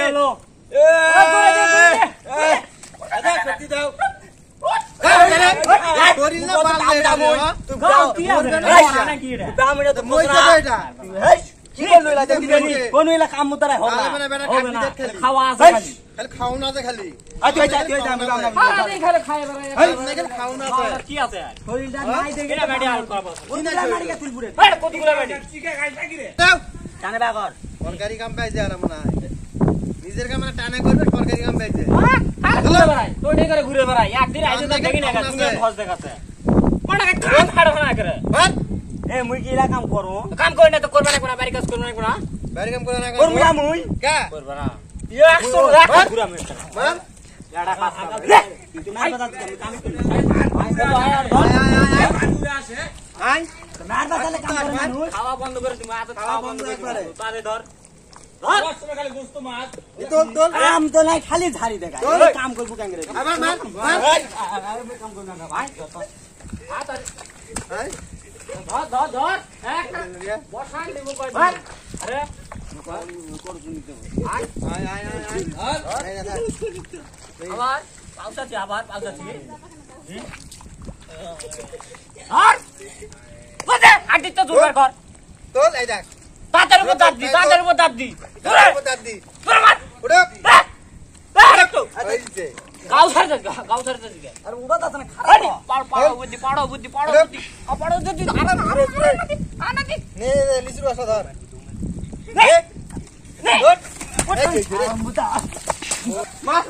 গেল এ আদা সত্যি দাও তোরিল না মারলে তুই গাও নাকি রে দামটা তো মোছরা এই কি লইলা দেখি কোন হইলা কাম মুতারে হবে না খাওয়া আছে খালি খালি খাও না আছে খালি আই তুই যা তুই যা আমি কাম না খাই খালি খায় বড় এই নাকি খাও না আছে কি আছে আর শরীরটা নাই দেখি না বেডি আর করব ওইটা মারিয়া তুলপুরে এই কতগুলা বেডি চিকে খাই থাকি রে দাও টানে বাগর সরকারি কাম পাইছে আর আমরা নিজের কাম না টানে করবে সরকারি কাম পাইছে ঘুরে বেড়াই তোই নে করে ঘুরে বেড়াই একদিন আইলে তো দেখি না তুমি ফস দেখাতে বড় একটা কাম ছাড়ো না করে বল এ মুই কিলা কাম করব কাম কই না তো করব না কোনা বাড়ি কাজ করব না কোনা বাড়ি কাম করব না করব না মুই কা করব না ইয়া 100 লাখ ঘুরা মে মান ইয়াডা কাজ তুমি না বাজার কাম করব আয় ঘুরে আসে আয় তুমি আর বাজারে কাম করব মুই খাওয়া বন্ধ করে তুমি আজ খাওয়া বন্ধ করে তারে ধর ধর তুমি খালি গোস্ত মাছ দোল দোল আম তো নাই খালি ঝাড়ি দেখা কাম করব কেন রে আবার মান ভাই কাম করব না ভাই আ তারে আয় ধর ধর ধর এক বসান দিব কই ধর আরে কর শুনতে আয় আয় আয় আয় ধর এই না আবার পাউসাতে আবার পাউসাতে ধর বসে আটি তো জোর কর তোল এই দেখ তাদের উপর দাঁত দি তোর উপর দাঁত দি তোর মার উড় দেখ তো এই যে गाउसर जज गए अरे उड़ा था ना खड़ा पाड़ो बुद्धि आ पाड़ो जज आना दे ने लिसु रसा धर ने ने बुता मां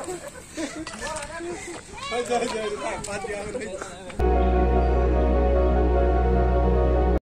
जय जय पाद दिया